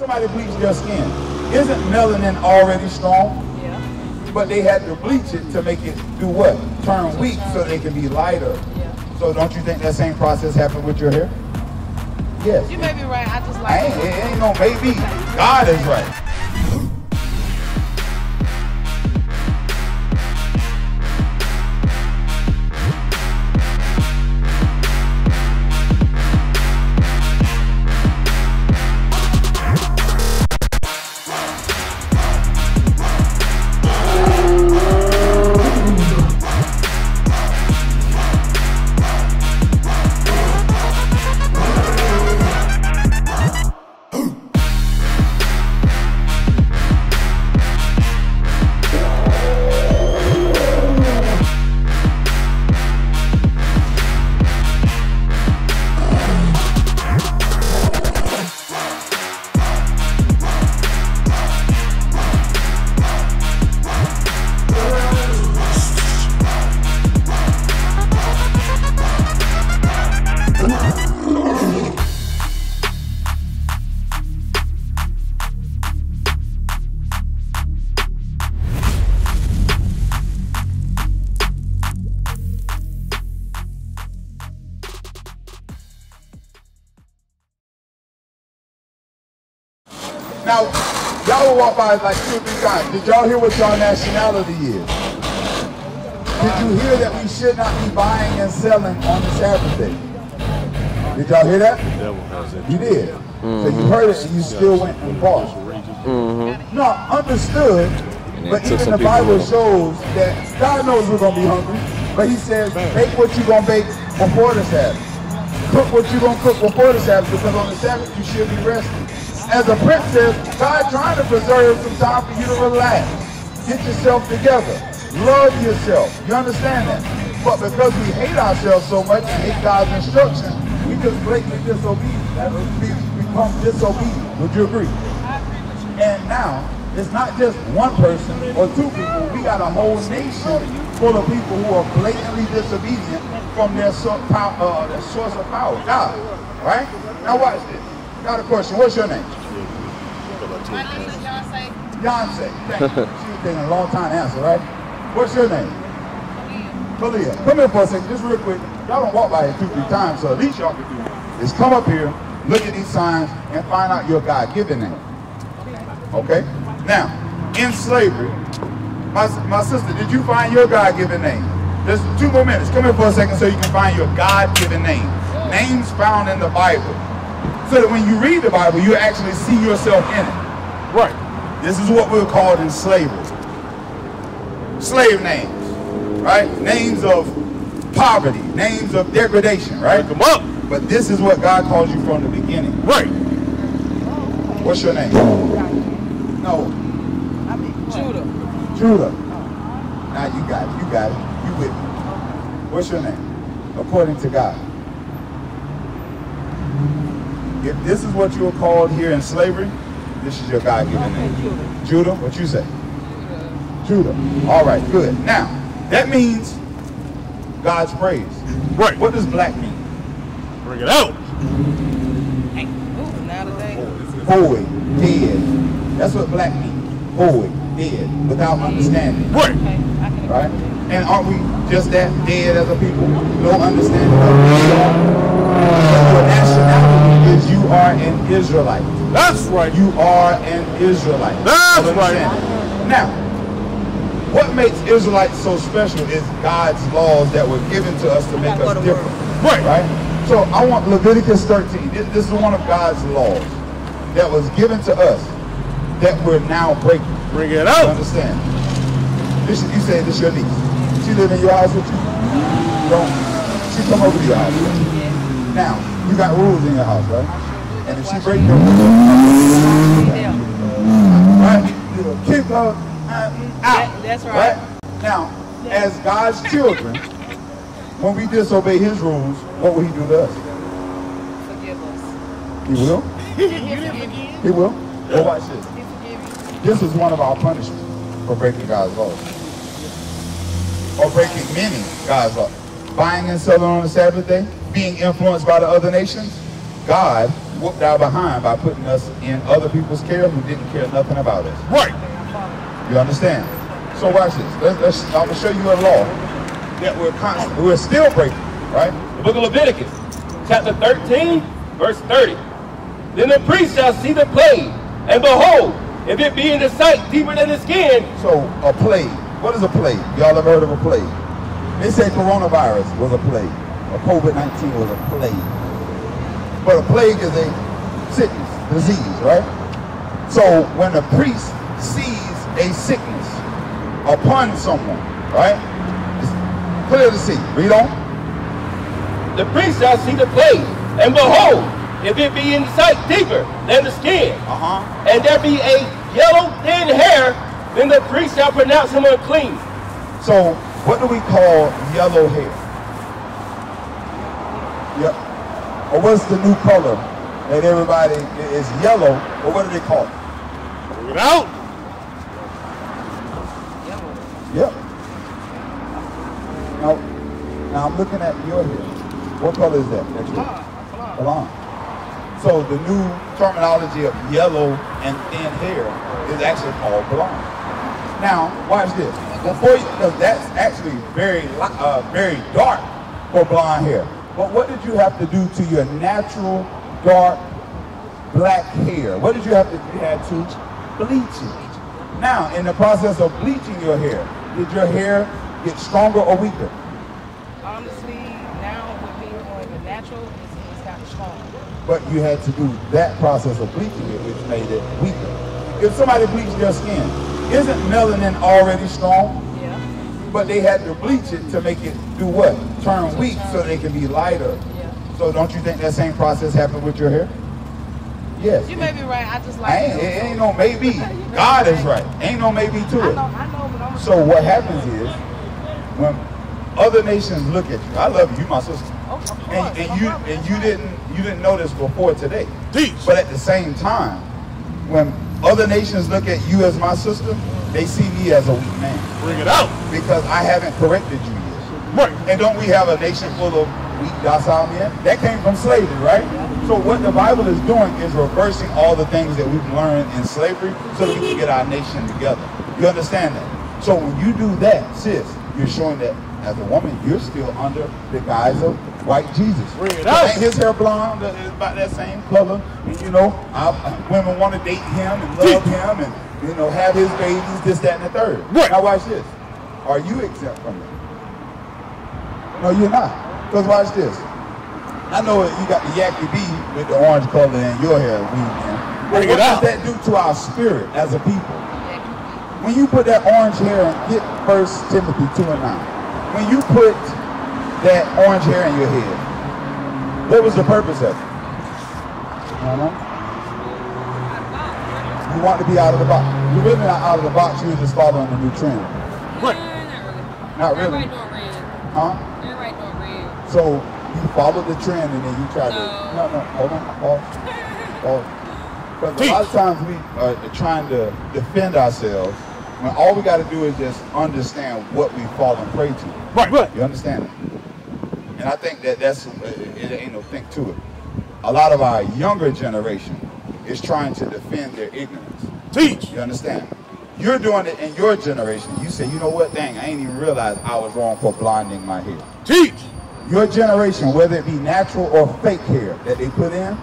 Somebody bleached their skin. Isn't melanin already strong? Yeah. But they had to bleach it to make it do what? Turn weak so they can be lighter. Yeah. So don't you think that same process happened with your hair? Yes. You may be right. I just like it. It ain't no maybe. God is right. Now, y'all will walk by like 2 or 3 times. Did y'all hear what y'all nationality is? Did you hear that we should not be buying and selling on the Sabbath day? Did y'all hear that? You did. Mm-hmm. So you heard it and you still went and bought. Mm-hmm. No, understood, but even the Bible shows that God knows we're going to be hungry, but he says, bake what you're going to bake before the Sabbath. Cook what you're going to cook before the Sabbath, because on the Sabbath you should be resting. As a princess, God trying to preserve some time for you to relax. Get yourself together. Love yourself. You understand that? But because we hate ourselves so much and hate God's instructions, we just blatantly disobedient. That we become disobedient. Would you agree? And now, it's not just one person or 2 people. We got a whole nation full of people who are blatantly disobedient from their source of power, God. Right? Now watch this. Got a question. What's your name? My name is Yonce. Yonce. Thank you. She's taking a long time to answer, right? What's your name? Kalia. Come here for a second, just real quick. Y'all don't walk by here 2 or 3 times, so at least y'all can do it. Just come up here, look at these signs, and find out your God-given name. Okay? Now, in slavery, my sister, did you find your God-given name? Just 2 more minutes. Come here for a second so you can find your God-given name. Names found in the Bible. So that when you read the Bible, you actually see yourself in it. Right. This is what we're called in slavery. Slave names, right? Names of poverty, names of degradation, right? Come up. But this is what God calls you from the beginning. Right. What's your name? No. I mean, Judah. Judah. Now you got it. You got it. You with me. What's your name? According to God. If this is what you were called here in slavery, this is your God-given name. Judah. Judah, what you say? Judah. Judah. All right, good. Now, that means God's praise. Right. What does black mean? Bring it out. Hey, ooh, now today. Void, dead. That's what black means. Void, dead, without understanding. Right. Okay, right? And aren't we just that, dead as a people? No understanding of nationality. Is you are an Israelite. That's right. You are an Israelite. That's right. Now, what makes Israelites so special is God's laws that were given to us to make us different. Right. Right? So I want Leviticus 13. This is one of God's laws that was given to us that we're now breaking. Bring it up. You understand? This, you say this is your niece. She live in your house with you? Don't. She come over to your house with you. Now, you got rules in your house, right? And if she breaks your rules, right? You'll kick her out. That's right. Now, as God's children, when we disobey his rules, what will he do to us? Forgive us. He will? He will? Well, watch this. This is one of our punishments for breaking God's laws. Or breaking many God's laws. Buying and selling on the Sabbath day, being influenced by the other nations, God whooped our behind by putting us in other people's care who didn't care nothing about us. Right. You understand? So watch this. I'm going to show you a law that we're still breaking, right? The book of Leviticus, chapter 13, verse 30. Then the priest shall see the plague, and behold, if it be in the sight deeper than the skin. So a plague. What is a plague? Y'all ever heard of a plague? They say coronavirus was a plague, or COVID-19 was a plague. But a plague is a sickness, disease, right? So when a priest sees a sickness upon someone, right? It's clear to see. Read on. The priest shall see the plague, and behold, if it be in sight deeper than the skin, and there be a yellow thin hair, then the priest shall pronounce him unclean. So what do we call yellow hair? Yep. Or what's the new color that everybody is yellow? Or what do they call it? Bring it out. Yep. Now I'm looking at your hair. What color is that? That's blonde. So the new terminology of yellow and thin hair is actually called blonde. Now, watch this. Before you, because that's actually very dark for blonde hair. But what did you have to do to your natural dark black hair? What did you have to do? You had to bleach it. Now, in the process of bleaching your hair, did your hair get stronger or weaker? Honestly, now with being on the natural, it's gotten stronger. But you had to do that process of bleaching it, which made it weaker. If somebody bleached their skin, isn't melanin already strong? Yeah. But they had to bleach it to make it do what? Turn weak so they can be lighter. Yeah. So don't you think that same process happened with your hair? Yes. You may be right. I just like it. It ain't no maybe. God is right. Ain't no maybe to it. I know, so what happens is when other nations look at you, I love you, my sister. And you didn't know this before today. Teach. But at the same time, when other nations look at you as my sister, they see me as a weak man. Bring it out. Because I haven't corrected you yet. Right. And don't we have a nation full of weak, docile men? That came from slavery, right? So what the Bible is doing is reversing all the things that we've learned in slavery so that we can get our nation together. You understand that? So when you do that, sis, you're showing that as a woman, you're still under the guise of white Jesus. Ain't his hair blonde? It's about that same color. And you know, women want to date him and love him and, you know, have his babies, this, that, and the third. Right. Now watch this. Are you exempt from that? No, you're not. Because watch this. I know you got the Yankee bee with the orange color in your hair, man. But what does that do to our spirit as a people? When you put that orange hair and get 1 Timothy 2:9. When you put that orange hair in your head, what was the purpose of it? You want to be out of the box. You're really not out of the box, you're just following the new trend. What? Not really. Huh? Everybody doing red. So you follow the trend and then you try to... No, hold on. Because a lot of times we are trying to defend ourselves when all we got to do is just understand what we fall and prey to. Right. You understand it? And I think that it ain't no thing to it. A lot of our younger generation is trying to defend their ignorance. Teach. You understand? You're doing it in your generation. You say, you know what, dang, I ain't even realized I was wrong for blinding my hair. Teach. Your generation, whether it be natural or fake hair that they put in,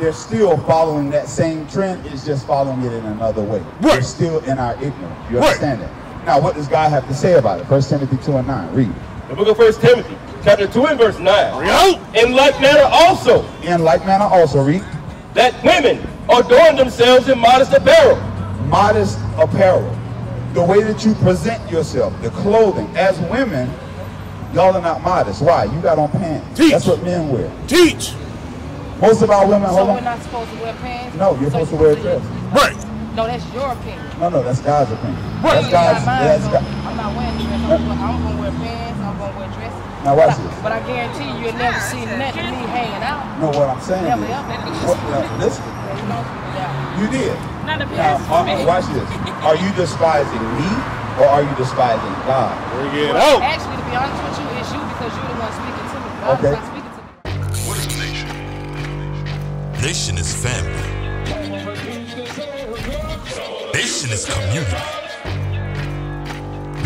they're still following that same trend. It's just following it in another way. Right. We're still in our ignorance. You understand that? Now, what does God have to say about it? 1 Timothy 2:9. Read. The book of 1 Timothy, chapter 2 and verse 9. Read. In like manner also. In like manner also. Read. That women adorn themselves in modest apparel. Modest apparel. The way that you present yourself, the clothing. As women, y'all are not modest. Why? You got on pants. Teach. That's what men wear. Teach. Most of our women, hold on. So we're not supposed to wear pants? No, you're supposed to wear a dress. Right. No, that's your opinion. No, that's God's opinion. Right. That's God's. I'm not wearing dress. I'm going to wear pants. I'm going to wear dresses. Now watch this. But I guarantee you'll never see nothing of me hanging out. No, what I'm saying is, listen. You did. Not a pass for me. Watch this. Are you despising me or are you despising God? Bring it out. Actually, to be honest with you, it's you because you're the one speaking to me. God is not speaking to me. What is the nation? Nation is family. Nation is community.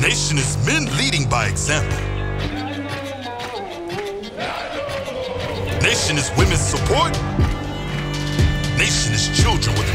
Nation is men leading by example. Nation is women's support. Nation is children with